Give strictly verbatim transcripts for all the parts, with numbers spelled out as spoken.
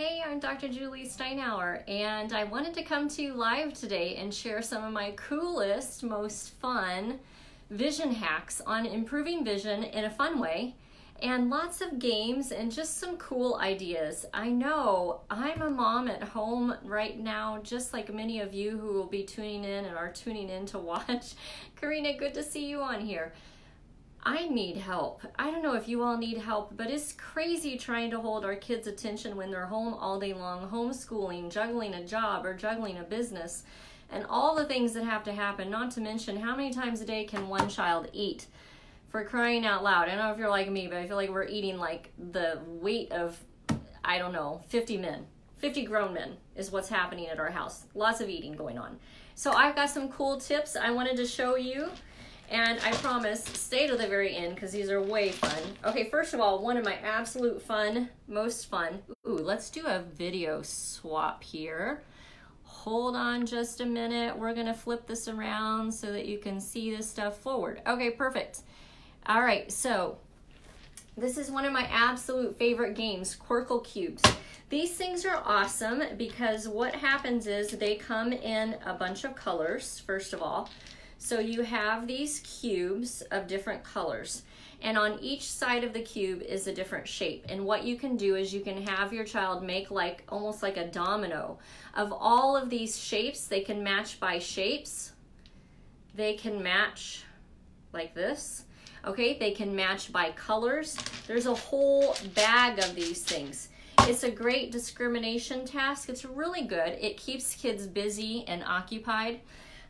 Hey, I'm Doctor Julie Steinhauer, and I wanted to come to you live today and share some of my coolest, most fun vision hacks on improving vision in a fun way, and lots of games and just some cool ideas. I know I'm a mom at home right now, just like many of you who will be tuning in and are tuning in to watch. Karina, good to see you on here. I need help. I don't know if you all need help, but it's crazy trying to hold our kids' attention when they're home all day long, homeschooling, juggling a job or juggling a business, and all the things that have to happen, not to mention how many times a day can one child eat. For crying out loud. I don't know if you're like me, but I feel like we're eating like the weight of, I don't know, fifty men. fifty grown men is what's happening at our house. Lots of eating going on. So I've got some cool tips I wanted to show you. And I promise, stay to the very end because these are way fun. Okay, first of all, one of my absolute fun, most fun. Ooh, let's do a video swap here. Hold on just a minute. We're gonna flip this around so that you can see this stuff forward. Okay, perfect. All right, so this is one of my absolute favorite games, Quirkle Cubes. These things are awesome because what happens is they come in a bunch of colors, first of all. So you have these cubes of different colors, and on each side of the cube is a different shape. And what you can do is you can have your child make like almost like a domino of all of these shapes. They can match by shapes. They can match like this. Okay, they can match by colors. There's a whole bag of these things. It's a great discrimination task. It's really good. It keeps kids busy and occupied.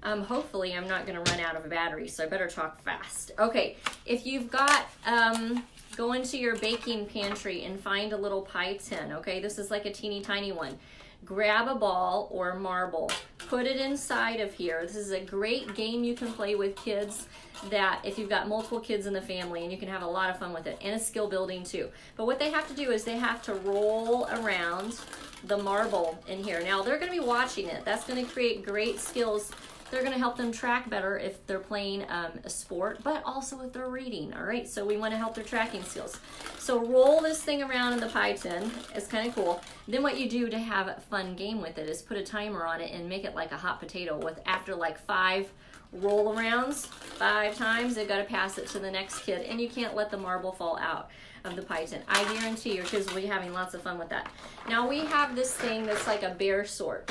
Um, hopefully I'm not gonna run out of a battery, so I better talk fast. Okay, if you've got, um, go into your baking pantry and find a little pie tin, okay? This is like a teeny tiny one. Grab a ball or marble, put it inside of here. This is a great game you can play with kids that if you've got multiple kids in the family, and you can have a lot of fun with it, and it's skill building too. But what they have to do is they have to roll around the marble in here. Now they're gonna be watching it. That's gonna create great skills. They're gonna help them track better if they're playing um, a sport, but also if they're reading, all right? So we wanna help their tracking skills. So roll this thing around in the pie tin, it's kinda cool. Then what you do to have a fun game with it is put a timer on it and make it like a hot potato with after like five roll arounds, five times, they've gotta pass it to the next kid, and you can't let the marble fall out of the pie tin. I guarantee your kids will be having lots of fun with that. Now we have this thing that's like a bear sort.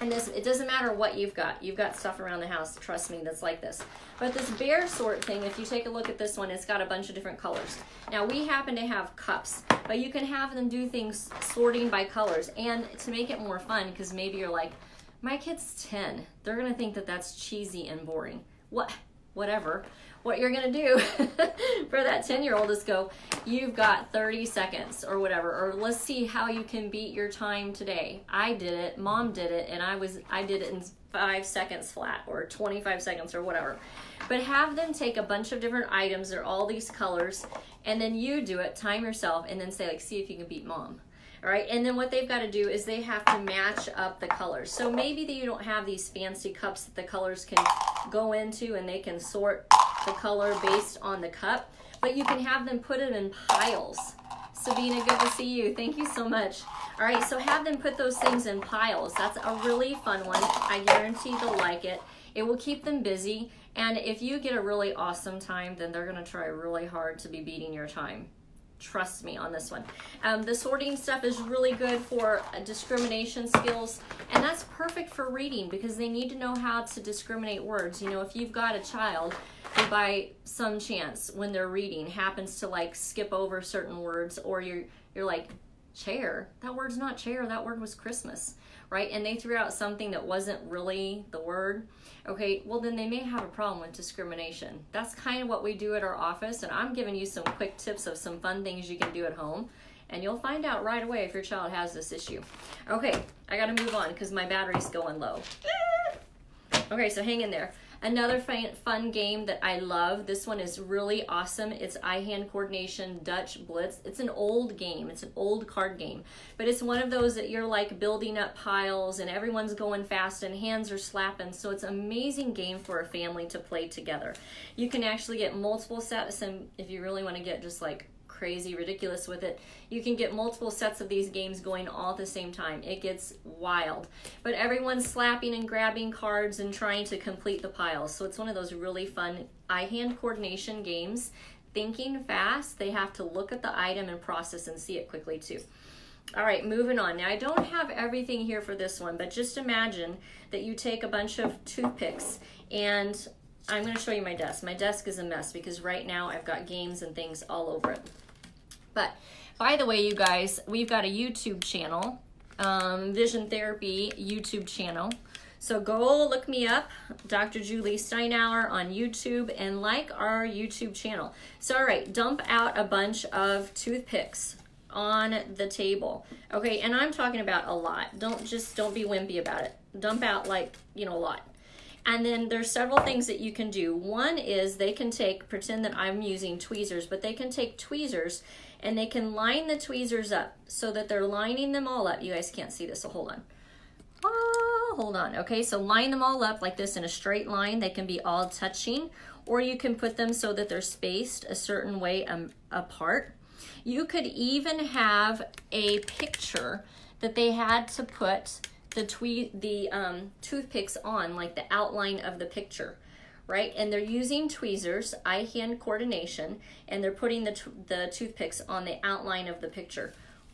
And this, it doesn't matter what you've got. You've got stuff around the house, trust me, that's like this. But this bear sort thing, if you take a look at this one, it's got a bunch of different colors. Now we happen to have cups, but you can have them do things sorting by colors. And to make it more fun, because maybe you're like, my kid's ten. They're gonna think that that's cheesy and boring. What? Whatever. What you're gonna do for that ten year old is go, you've got thirty seconds or whatever, or let's see how you can beat your time today. I did it, mom did it, and I was I did it in five seconds flat or twenty-five seconds or whatever. But have them take a bunch of different items, they're all these colors, and then you do it, time yourself, and then say like, see if you can beat mom. All right, and then what they've got to do is they have to match up the colors. So maybe that you don't have these fancy cups that the colors can go into and they can sort the color based on the cup, but you can have them put it in piles. Sabina, good to see you. Thank you so much. All right, so have them put those things in piles. That's a really fun one. I guarantee they'll like it. It will keep them busy, and if you get a really awesome time, then they're going to try really hard to be beating your time. Trust me on this one. Um, the sorting stuff is really good for uh, discrimination skills, and that's perfect for reading because they need to know how to discriminate words. You know, if you've got a child who by some chance when they're reading happens to like skip over certain words, or you're, you're like, chair, that word's not chair, that word was Christmas, right? And they threw out something that wasn't really the word, okay, well then they may have a problem with discrimination. That's kind of what we do at our office, and I'm giving you some quick tips of some fun things you can do at home, and you'll find out right away if your child has this issue. Okay, I gotta move on because my battery's going low. Okay, so hang in there. Another fun game that I love, this one is really awesome. It's eye-hand coordination, Dutch Blitz. It's an old game, it's an old card game, but it's one of those that you're like building up piles and everyone's going fast and hands are slapping, so it's an amazing game for a family to play together. You can actually get multiple sets, and if you really wanna get just like crazy, ridiculous with it. You can get multiple sets of these games going all at the same time. It gets wild. But everyone's slapping and grabbing cards and trying to complete the piles. So it's one of those really fun eye-hand coordination games. Thinking fast, they have to look at the item and process and see it quickly too. All right, moving on. Now, I don't have everything here for this one, but just imagine that you take a bunch of toothpicks, and I'm going to show you my desk. My desk is a mess because right now I've got games and things all over it. But by the way, you guys, we've got a YouTube channel, um, Vision Therapy YouTube channel. So go look me up, Doctor Julie Steinhauer on YouTube, and like our YouTube channel. So all right, dump out a bunch of toothpicks on the table. Okay, and I'm talking about a lot. Don't just, don't be wimpy about it. Dump out, like, you know, a lot. And then there's several things that you can do. One is they can take, pretend that I'm using tweezers, but they can take tweezers and they can line the tweezers up so that they're lining them all up. You guys can't see this, so hold on. Oh, hold on. Okay, so line them all up like this in a straight line. They can be all touching, or you can put them so that they're spaced a certain way um, apart. You could even have a picture that they had to put the twee the um, toothpicks on, like the outline of the picture, right? And they're using tweezers, eye-hand coordination, and they're putting the, the toothpicks on the outline of the picture.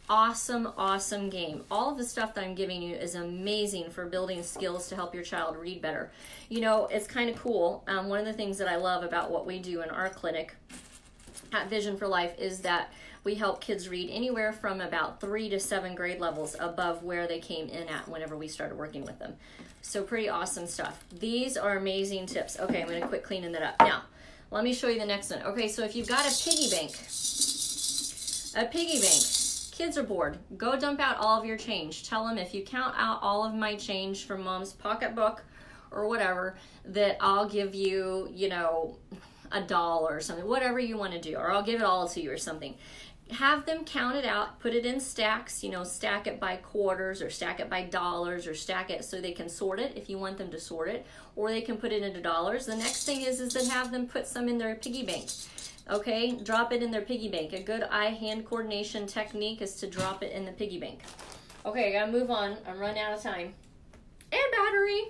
Awesome, awesome game. All of the stuff that I'm giving you is amazing for building skills to help your child read better. You know, it's kind of cool. Um, one of the things that I love about what we do in our clinic at Vision for Life is that we help kids read anywhere from about three to seven grade levels above where they came in at whenever we started working with them. So pretty awesome stuff. These are amazing tips. Okay, I'm going to quit cleaning that up. Now, let me show you the next one. Okay, so if you've got a piggy bank, a piggy bank, kids are bored. Go dump out all of your change. Tell them, if you count out all of my change from mom's pocketbook or whatever, that I'll give you, you know, a doll or something, whatever you want to do, or I'll give it all to you or something. Have them count it out, put it in stacks, you know, stack it by quarters or stack it by dollars or stack it so they can sort it if you want them to sort it, or they can put it into dollars. The next thing is, is then have them put some in their piggy bank, okay? Drop it in their piggy bank. A good eye-hand coordination technique is to drop it in the piggy bank. Okay, I gotta move on. I'm running out of time. And battery.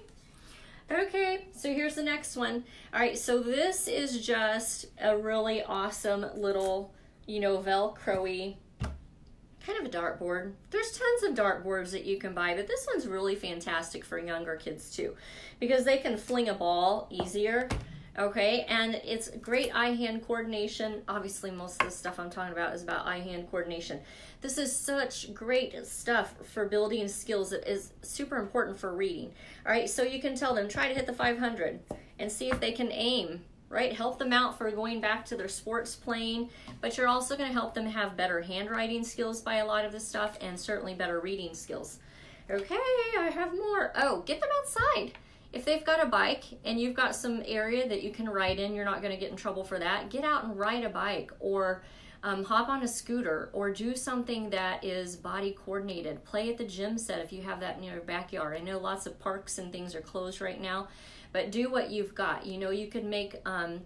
Okay, so here's the next one. All right, so this is just a really awesome little, you know, Velcro-y, kind of a dartboard. There's tons of dartboards that you can buy, but this one's really fantastic for younger kids too, because they can fling a ball easier, okay? And it's great eye-hand coordination. Obviously, most of the stuff I'm talking about is about eye-hand coordination. This is such great stuff for building skills that is super important for reading. All right, so you can tell them, try to hit the five hundred and see if they can aim, right? Help them out for going back to their sports playing, but you're also going to help them have better handwriting skills by a lot of this stuff, and certainly better reading skills. Okay, I have more. Oh, get them outside. If they've got a bike and you've got some area that you can ride in, you're not going to get in trouble for that. Get out and ride a bike, or um, hop on a scooter, or do something that is body coordinated. Play at the gym set if you have that in your backyard. I know lots of parks and things are closed right now, but do what you've got. You know, you could make, um,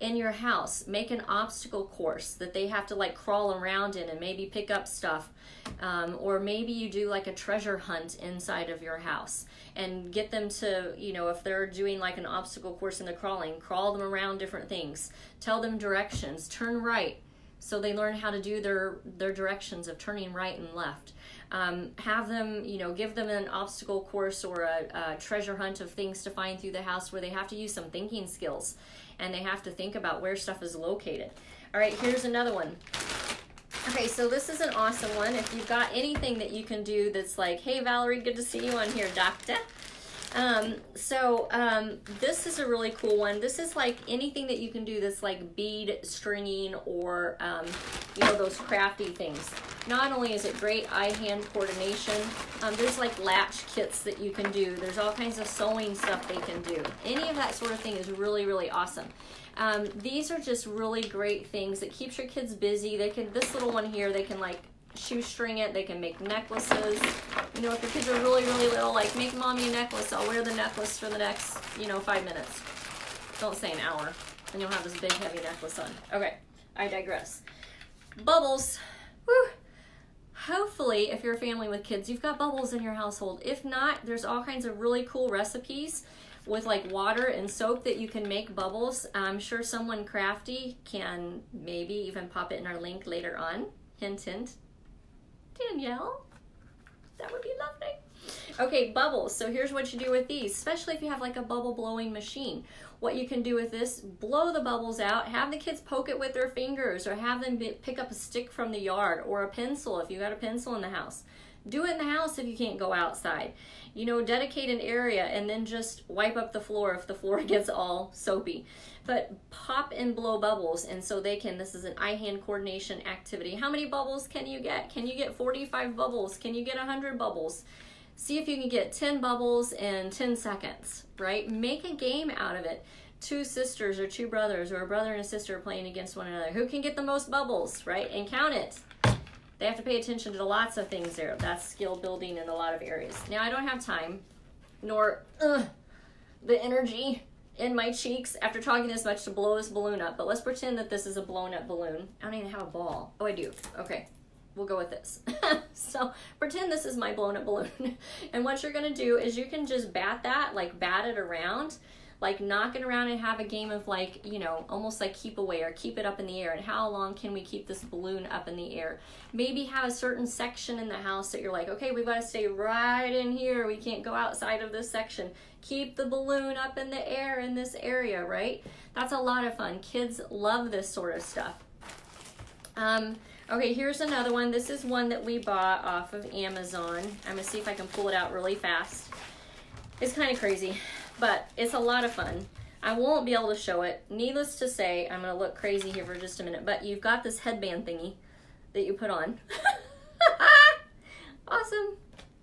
in your house, make an obstacle course that they have to like crawl around in and maybe pick up stuff. Um, or maybe you do like a treasure hunt inside of your house and get them to, you know, if they're doing like an obstacle course and they're crawling, crawl them around different things. Tell them directions, turn right. So they learn how to do their, their directions of turning right and left. Um, have them, you know, give them an obstacle course or a, a treasure hunt of things to find through the house where they have to use some thinking skills and they have to think about where stuff is located. All right, here's another one. Okay, so this is an awesome one. If you've got anything that you can do that's like, hey, Valerie, good to see you on here, doctor. Um, so, um, this is a really cool one. This is like anything that you can do that's like bead stringing or, um, you know, those crafty things. Not only is it great eye-hand coordination, um, there's like latch kits that you can do. There's all kinds of sewing stuff they can do. Any of that sort of thing is really, really awesome. Um, these are just really great things that keeps your kids busy. They can, this little one here, they can like shoestring it, they can make necklaces. You know, if the kids are really, really little, like, make mommy a necklace, I'll wear the necklace for the next, you know, five minutes. Don't say an hour, and you'll have this big, heavy necklace on. Okay, I digress. Bubbles. Whew. Hopefully, if you're a family with kids, you've got bubbles in your household. If not, there's all kinds of really cool recipes with like water and soap that you can make bubbles. I'm sure someone crafty can maybe even pop it in our link later on. Hint, hint. Danielle, that would be lovely. Okay, bubbles. So here's what you do with these, especially if you have like a bubble blowing machine. What you can do with this, blow the bubbles out, have the kids poke it with their fingers, or have them pick up a stick from the yard or a pencil if you got a pencil in the house. Do it in the house if you can't go outside. You know, dedicate an area and then just wipe up the floor if the floor gets all soapy. But pop and blow bubbles, and so they can, this is an eye-hand coordination activity. How many bubbles can you get? Can you get forty-five bubbles? Can you get one hundred bubbles? See if you can get ten bubbles in ten seconds, right? Make a game out of it. Two sisters or two brothers or a brother and a sister playing against one another. Who can get the most bubbles, right? And count it. They have to pay attention to lots of things there. That's skill building in a lot of areas. Now, I don't have time, nor ugh, the energy in my cheeks after talking this much to blow this balloon up, but let's pretend that this is a blown up balloon. I don't even have a ball. Oh, I do. Okay. We'll go with this. So pretend this is my blown up balloon. And what you're gonna do is you can just bat that, like bat it around, like knock it around and have a game of like, you know, almost like keep away or keep it up in the air, and how long can we keep this balloon up in the air. Maybe have a certain section in the house that you're like, okay, we've got to stay right in here. We can't go outside of this section. Keep the balloon up in the air in this area, right? That's a lot of fun. Kids love this sort of stuff. Um, Okay, here's another one. This is one that we bought off of Amazon. I'm gonna see if I can pull it out really fast. It's kind of crazy, but it's a lot of fun. I won't be able to show it. Needless to say, I'm gonna look crazy here for just a minute, but you've got this headband thingy that you put on. Awesome.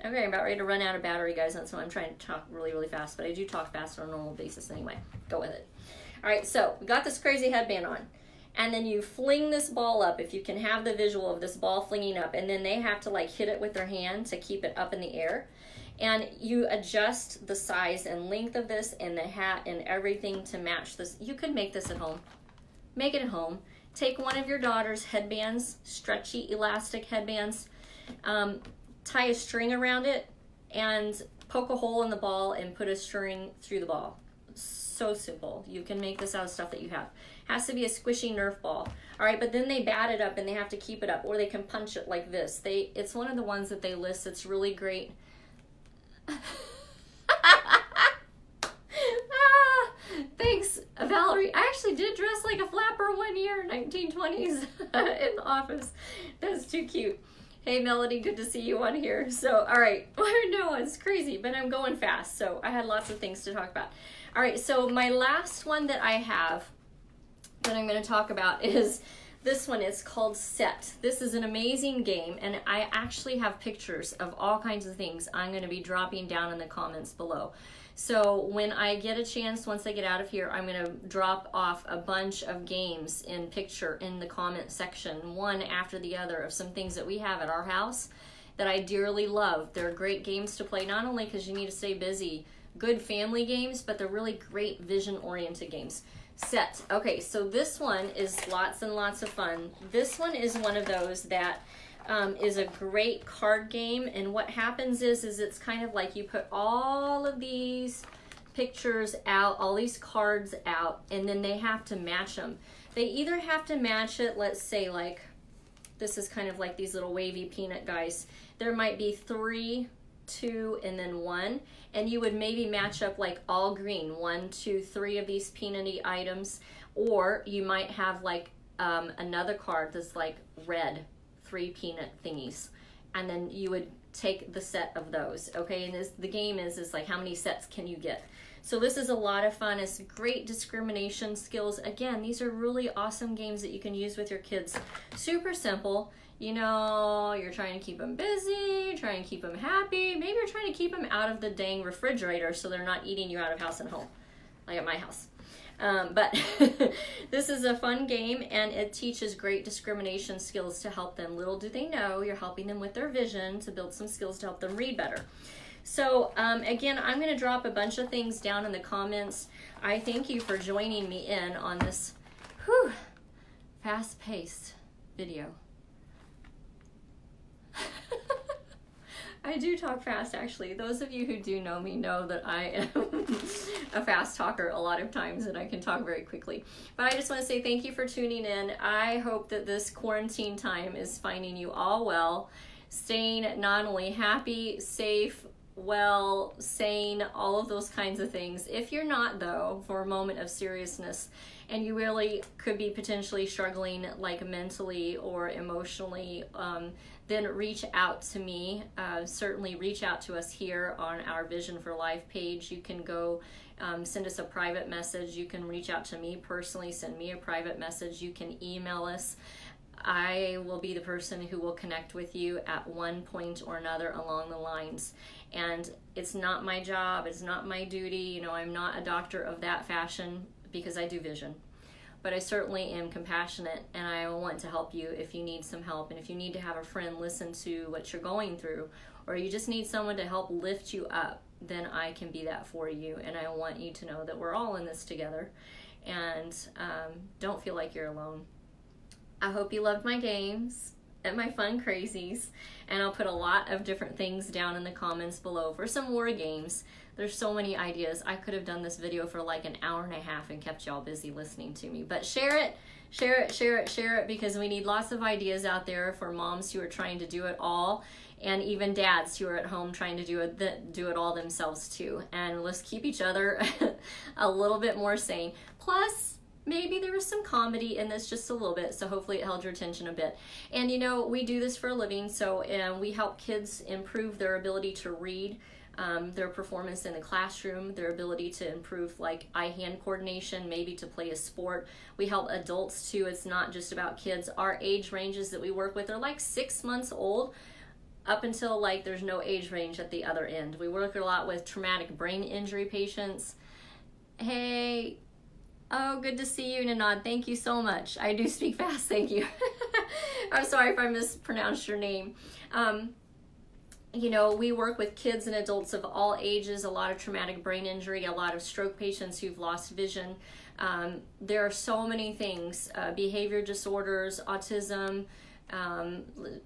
Okay, I'm about ready to run out of battery, guys, and so I'm trying to talk really, really fast, but I do talk fast on a normal basis anyway. Go with it. All right, so we got this crazy headband on. And then you fling this ball up, if you can have the visual of this ball flinging up, and then they have to like hit it with their hand to keep it up in the air. And you adjust the size and length of this and the hat and everything to match this. You could make this at home. Make it at home. Take one of your daughter's headbands, stretchy elastic headbands, um, tie a string around it, and poke a hole in the ball and put a string through the ball. So simple. You can make this out of stuff that you have. Has to be a squishy Nerf ball. All right, but then they bat it up and they have to keep it up, or they can punch it like this. They, it's one of the ones that they list. It's really great. Ah, thanks, Valerie. I actually did dress like a flapper one year, nineteen twenties, in the office. That's too cute. Hey, Melody, good to see you on here. So, all right, I know it's crazy, but I'm going fast, so I had lots of things to talk about. All right, so my last one that I have that I'm going to talk about is this one. It's called Set. This is an amazing game, and I actually have pictures of all kinds of things I'm going to be dropping down in the comments below. So when I get a chance, once I get out of here, I'm going to drop off a bunch of games in picture in the comment section, one after the other, of some things that we have at our house that I dearly love. They're great games to play, not only because you need to stay busy, good family games, but they're really great vision-oriented games. Set. Okay, so this one is lots and lots of fun. This one is one of those that um, is a great card game, and what happens is is it's kind of like you put all of these pictures out, all these cards out, and then they have to match them. They either have to match it, let's say, like this is kind of like these little wavy peanut guys. There might be three, two, and then one, and you would maybe match up like all green, one, two, three of these peanut-y items, or you might have like um, another card that's like red, three peanut thingies, and then you would take the set of those, okay? And this, the game is, is like how many sets can you get? So this is a lot of fun. It's great discrimination skills. Again, these are really awesome games that you can use with your kids. Super simple. You know, you're trying to keep them busy, trying to keep them happy. Maybe you're trying to keep them out of the dang refrigerator so they're not eating you out of house and home, like at my house. Um, but this is a fun game, and it teaches great discrimination skills to help them. Little do they know, you're helping them with their vision to build some skills to help them read better. So um, again, I'm gonna drop a bunch of things down in the comments. I thank you for joining me in on this fast-paced video. I do talk fast, actually. Those of you who do know me know that I am a fast talker a lot of times, and I can talk very quickly. But I just want to say thank you for tuning in. I hope that this quarantine time is finding you all well, staying not only happy, safe, well, sane, all of those kinds of things. If you're not, though, for a moment of seriousness, and you really could be potentially struggling, like mentally or emotionally, um, then reach out to me. Uh, certainly reach out to us here on our Vision for Life page. You can go um, send us a private message. You can reach out to me personally, send me a private message. You can email us. I will be the person who will connect with you at one point or another along the lines. And it's not my job, it's not my duty. You know, I'm not a doctor of that fashion, because I do vision, but I certainly am compassionate, and I want to help you if you need some help, and if you need to have a friend listen to what you're going through, or you just need someone to help lift you up, then I can be that for you. And I want you to know that we're all in this together, and um, don't feel like you're alone. I hope you loved my games and my fun crazies, and I'll put a lot of different things down in the comments below for some more games. There's so many ideas. I could have done this video for like an hour and a half and kept y'all busy listening to me. But share it, share it, share it, share it, because we need lots of ideas out there for moms who are trying to do it all, and even dads who are at home trying to do it, do it all themselves too. And let's keep each other a little bit more sane. Plus, maybe there was some comedy in this, just a little bit, so hopefully it held your attention a bit. And you know, we do this for a living, so um, we help kids improve their ability to read, Um, their performance in the classroom, their ability to improve like eye-hand coordination, maybe to play a sport. We help adults too. It's not just about kids. Our age ranges that we work with are like six months old up until like there's no age range at the other end. We work a lot with traumatic brain injury patients. Hey, oh, good to see you, Nanad. Thank you so much. I do speak fast, thank you. I'm sorry if I mispronounced your name. Um, You know, we work with kids and adults of all ages, a lot of traumatic brain injury, a lot of stroke patients who've lost vision. Um, there are so many things, uh, behavior disorders, autism, um,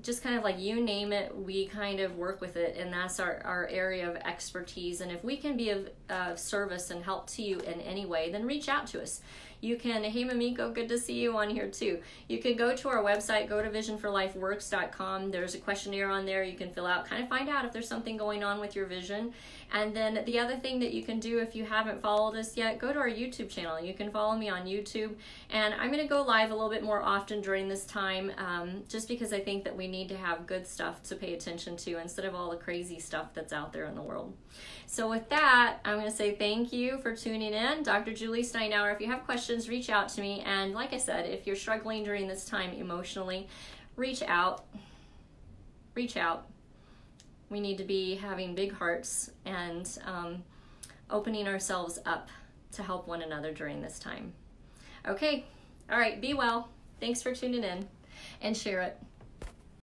just kind of like you name it, we kind of work with it, and that's our, our area of expertise. And if we can be of uh, service and help to you in any way, then reach out to us. You can, hey Mamiko, good to see you on here too. You can go to our website, go to vision for life works dot com. There's a questionnaire on there you can fill out, kind of find out if there's something going on with your vision. And then the other thing that you can do if you haven't followed us yet, go to our YouTube channel. You can follow me on YouTube. And I'm gonna go live a little bit more often during this time, um, just because I think that we need to have good stuff to pay attention to instead of all the crazy stuff that's out there in the world. So with that, I'm gonna say thank you for tuning in. Doctor Julie Steinhauer, if you have questions, reach out to me. And like I said, if you're struggling during this time emotionally, reach out. Reach out. We need to be having big hearts and um, opening ourselves up to help one another during this time. Okay. All right. Be well. Thanks for tuning in, and share it.